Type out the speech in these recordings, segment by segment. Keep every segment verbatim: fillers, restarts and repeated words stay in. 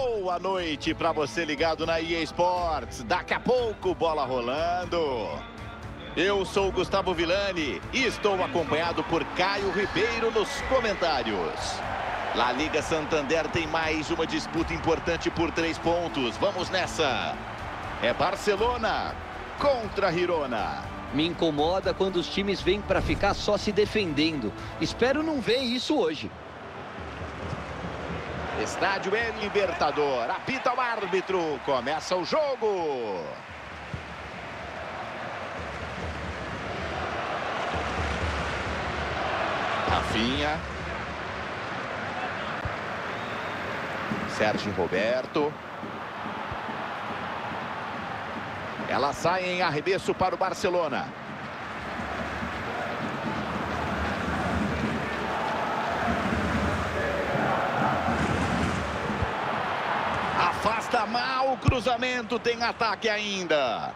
Boa noite para você ligado na E A Sports. Daqui a pouco, bola rolando. Eu sou o Gustavo Villani e estou acompanhado por Caio Ribeiro nos comentários. LaLiga Santander tem mais uma disputa importante por três pontos. Vamos nessa. É Barcelona contra Girona. Me incomoda quando os times vêm para ficar só se defendendo. Espero não ver isso hoje. Estádio é Libertador. Apita o árbitro. Começa o jogo. Rafinha. Sérgio Roberto. Ela sai em arremesso para o Barcelona. Afasta mal o cruzamento, tem ataque ainda.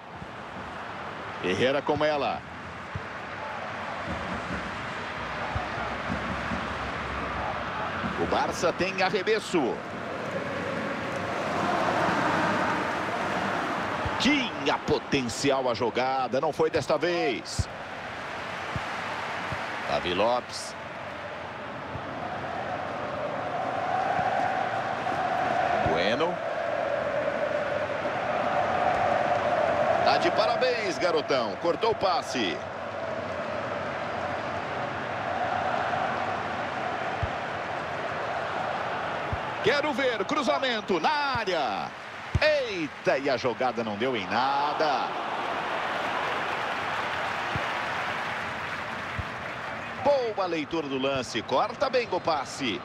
Herrera com ela. O Barça tem arremesso. Tinha potencial a jogada, não foi desta vez. Dávila Lopes. Bueno. Tá de parabéns, garotão. Cortou o passe. Quero ver, cruzamento na área. Eita, e a jogada não deu em nada. Boa leitura do lance, corta bem o passe.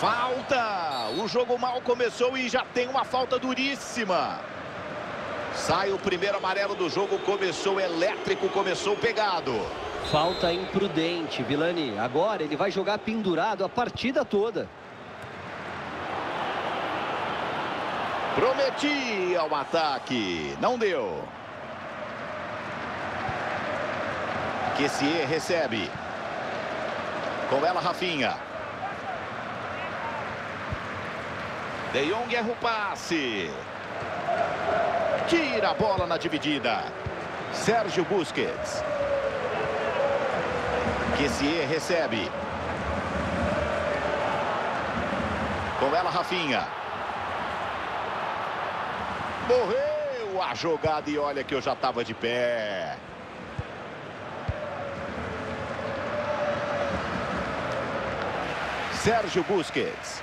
Falta! O jogo mal começou e já tem uma falta duríssima. Sai o primeiro amarelo do jogo, começou elétrico, começou pegado. Falta imprudente, Villani. Agora ele vai jogar pendurado a partida toda. Prometia o ataque. Não deu. Kessie recebe. Com ela, Rafinha. De Jong erra o passe. Tira a bola na dividida. Sérgio Busquets. Kessie recebe. Com ela, Rafinha. Morreu a jogada e olha que eu já estava de pé. Sérgio Busquets.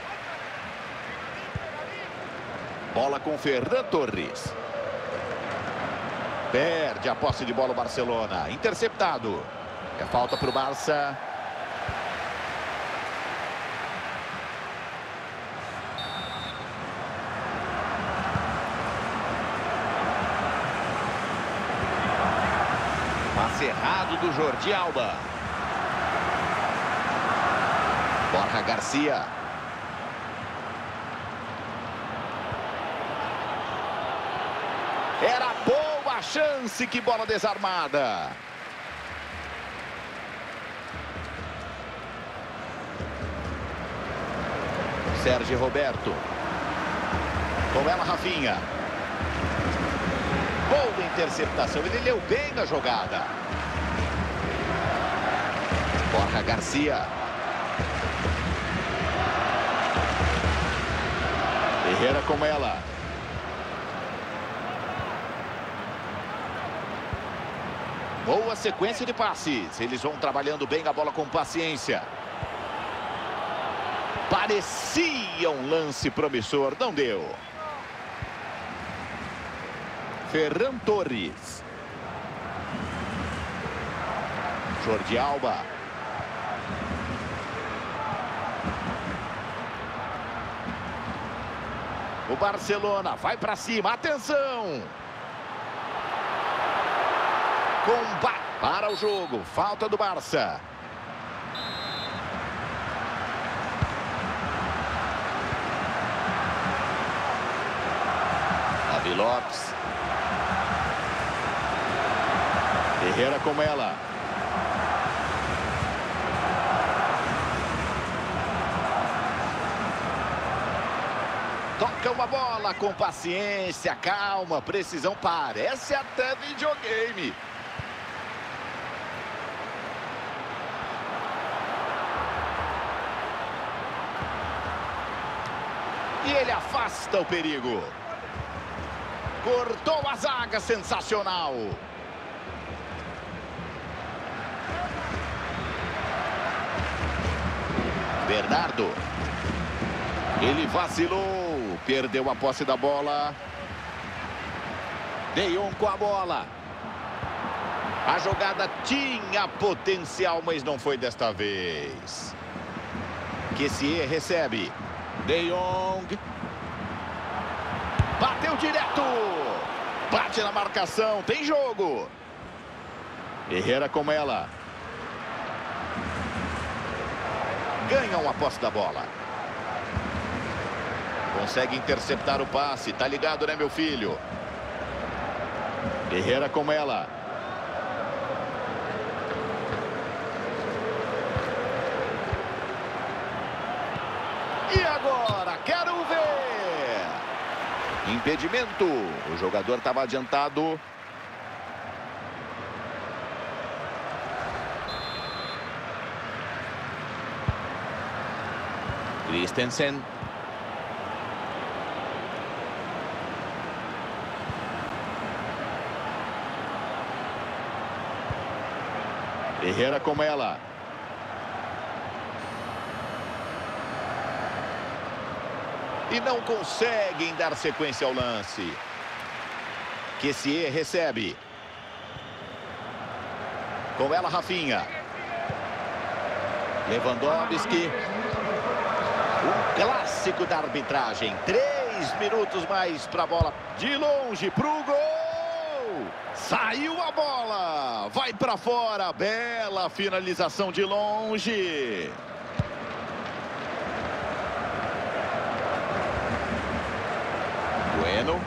Bola com Ferran Torres. Perde a posse de bola o Barcelona. Interceptado. É falta para o Barça. Passe errado do Jordi Alba. Borja Garcia. Era boa a chance, que bola desarmada. Sérgio Roberto. Com ela, Rafinha. Boa interceptação. Ele leu bem a jogada. Borja Garcia. Ferreira com ela. Boa sequência de passes. Eles vão trabalhando bem a bola com paciência. Parecia um lance promissor, não deu. Ferran Torres. Jordi Alba. O Barcelona vai para cima, atenção! Combate para o jogo, falta do Barça. Lopes. Herrera com ela. Tocam a bola com paciência, calma, precisão. Parece até videogame. E ele afasta o perigo. Cortou a zaga, sensacional. Bernardo. Ele vacilou. Perdeu a posse da bola. De Jong com a bola. A jogada tinha potencial, mas não foi desta vez. Kessie recebe. De Jong. Bateu direto. Bate na marcação. Tem jogo. Herrera com ela. Ganham a posse da bola. Consegue interceptar o passe. Tá ligado, né, meu filho? Ferreira com ela. E agora, quero ver! Impedimento. O jogador estava adiantado. Christensen. Herrera com ela. E não conseguem dar sequência ao lance. Kessie recebe. Com ela, Rafinha. Lewandowski. Um clássico da arbitragem. Três minutos mais para a bola. De longe para o gol. Saiu a bola. Vai para fora. Bela finalização de longe. Bueno.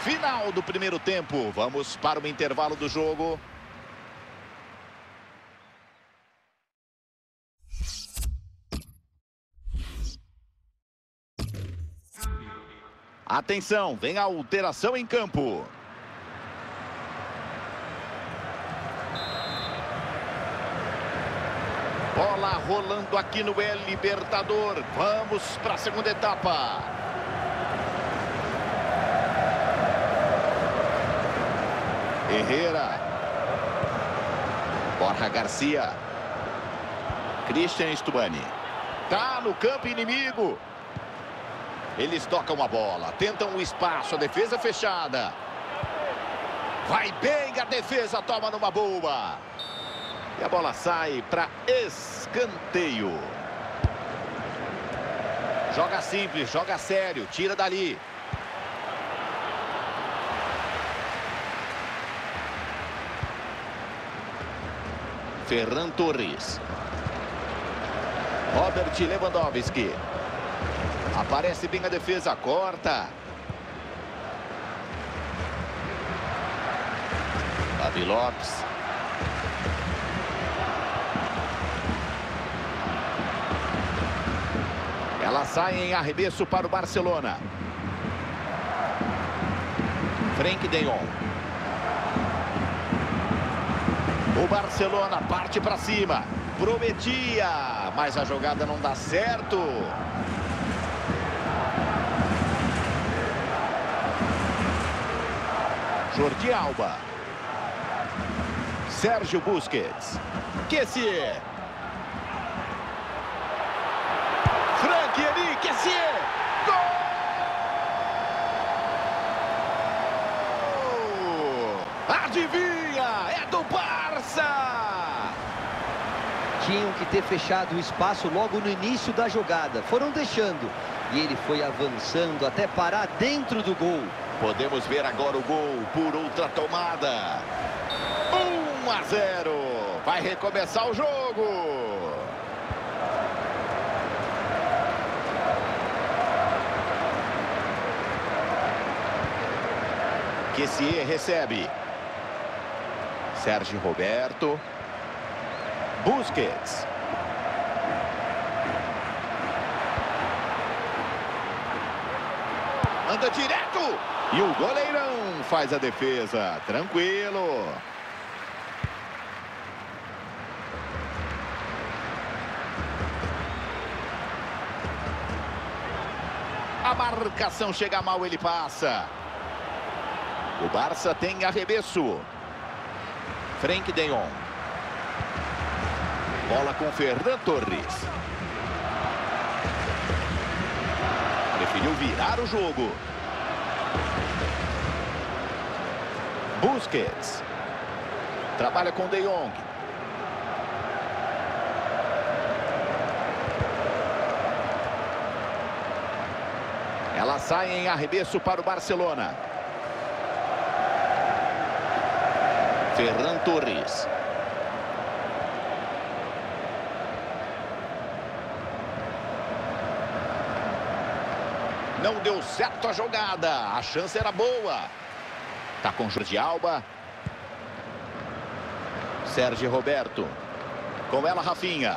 Final do primeiro tempo. Vamos para o intervalo do jogo. Atenção, vem a alteração em campo. Bola rolando aqui no Libertador. Vamos para a segunda etapa. Herrera. Borja Garcia. Christian Stubani. Tá no campo inimigo. Eles tocam a bola. Tentam o espaço. A defesa fechada. Vai bem a defesa. Toma numa boa. E a bola sai para escanteio. Joga simples. Joga sério. Tira dali. Ferran Torres. Robert Lewandowski. Aparece bem a defesa, corta. Dávila Lopes. Ela sai em arremesso para o Barcelona. Frenkie de Jong. O Barcelona parte para cima. Prometia, mas a jogada não dá certo. Jordi Alba. Sérgio Busquets. Kessie. Frenkie, Kessie. Gol! Adivinha, é do Barça! Tinham que ter fechado o espaço logo no início da jogada. Foram deixando. E ele foi avançando até parar dentro do gol. Podemos ver agora o gol por outra tomada. um a zero. Vai recomeçar o jogo. Kessie recebe. Sérgio Roberto. Busquets. Anda direto. E o goleirão faz a defesa. Tranquilo. A marcação chega mal, ele passa. O Barça tem arremesso. Frenkie de Jong. Bola com Ferran Torres. Preferiu virar o jogo. Busquets. Trabalha com De Jong. Ela sai em arremesso para o Barcelona. Ferran Torres. Não deu certo a jogada. A chance era boa. Tá com Jordi Alba. Sérgio Roberto. Com ela, Rafinha.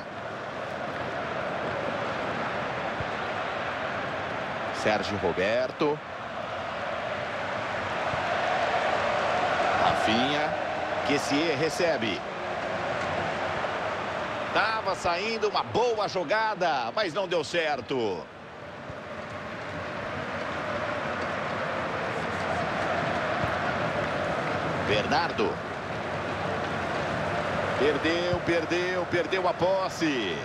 Sérgio Roberto. Rafinha. Kessie recebe. Tava saindo uma boa jogada, mas não deu certo. Bernardo. Perdeu, perdeu, perdeu a posse.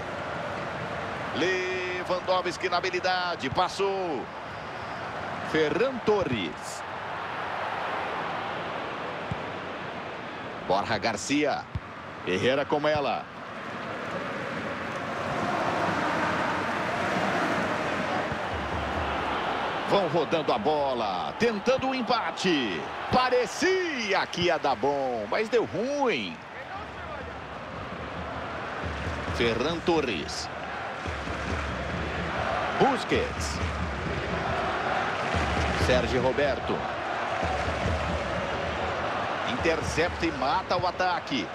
Lewandowski na habilidade, passou. Ferran Torres. Borja Garcia. Herrera com ela. Vão rodando a bola, tentando o empate. Parecia que ia dar bom, mas deu ruim. Ferran Torres. Busquets. Sérgio Roberto. Intercepta e mata o ataque.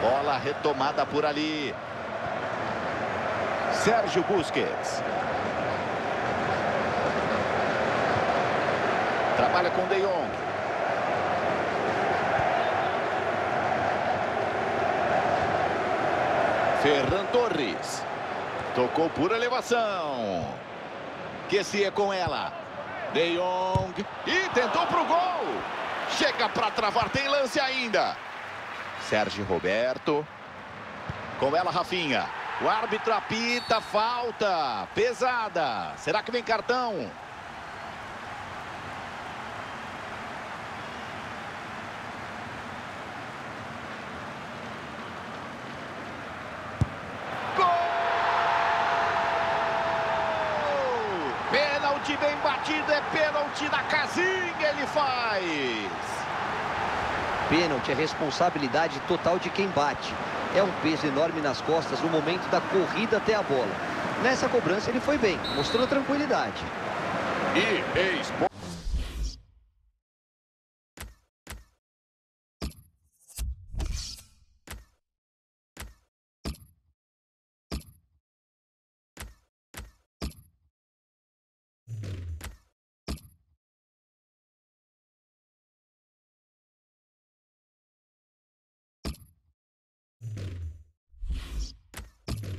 Bola retomada por ali. Sérgio Busquets. Trabalha com De Jong. Ferran Torres. Tocou por elevação. Kessie é com ela. De Jong. E tentou pro gol. Chega para travar. Tem lance ainda. Sérgio Roberto. Com ela, Rafinha. O árbitro apita, falta pesada. Será que vem cartão? Gol! Pênalti bem batido, é pênalti na casinha, ele faz. Pênalti é responsabilidade total de quem bate. É um peso enorme nas costas no momento da corrida até a bola. Nessa cobrança ele foi bem, mostrou tranquilidade. E ex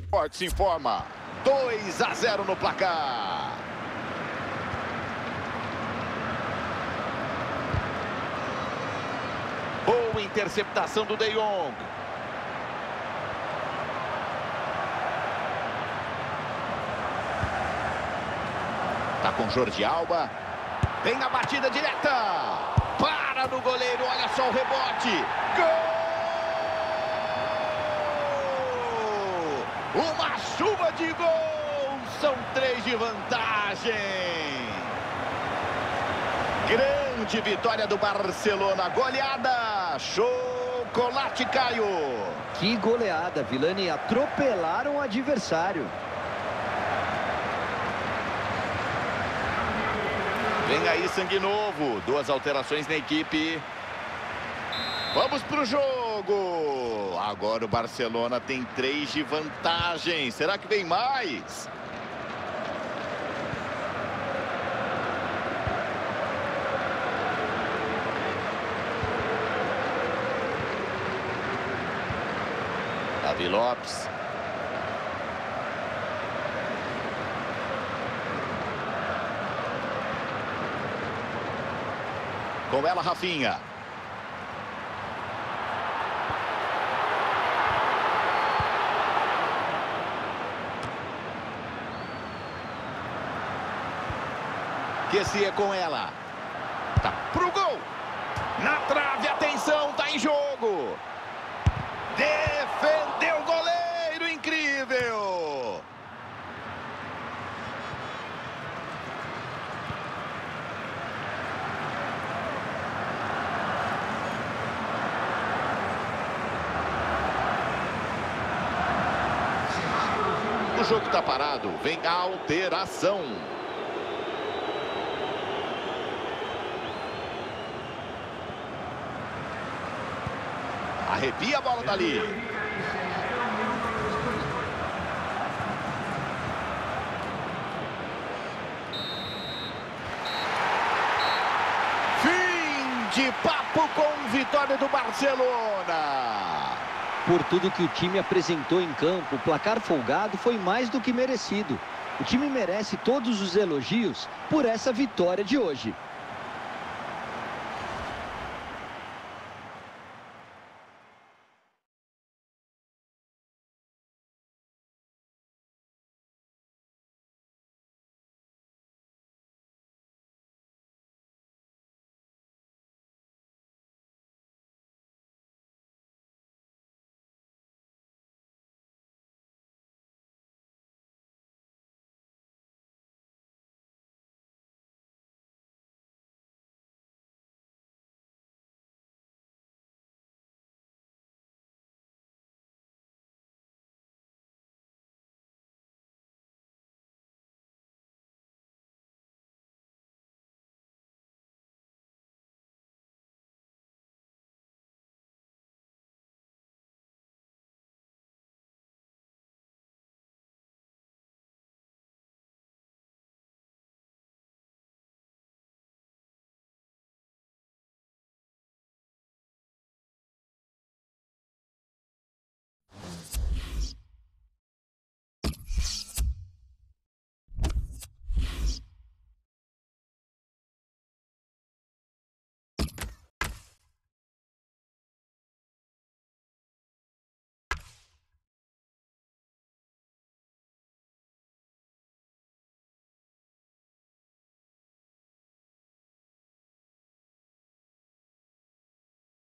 Esporte se informa, dois a zero no placar. Boa interceptação do De Jong. Tá com Jordi Alba. Vem na batida direta. Para no goleiro, olha só o rebote. Gol! Uma chuva de gols, são três de vantagem. Grande vitória do Barcelona, goleada, chocolate, Caio. Que goleada, Villani, atropelaram o adversário. Vem aí sangue novo. Duas alterações na equipe. Vamos pro jogo. Agora o Barcelona tem três de vantagem. Será que vem mais? Dávila Lopes. Com ela, Rafinha. Kessie é com ela. Tá pro gol. Na trave, atenção, tá em jogo. Defendeu o goleiro, incrível. O jogo tá parado, vem a alteração. Arrepia a bola dali. Fim de papo com vitória do Barcelona. Por tudo que o time apresentou em campo, o placar folgado foi mais do que merecido. O time merece todos os elogios por essa vitória de hoje.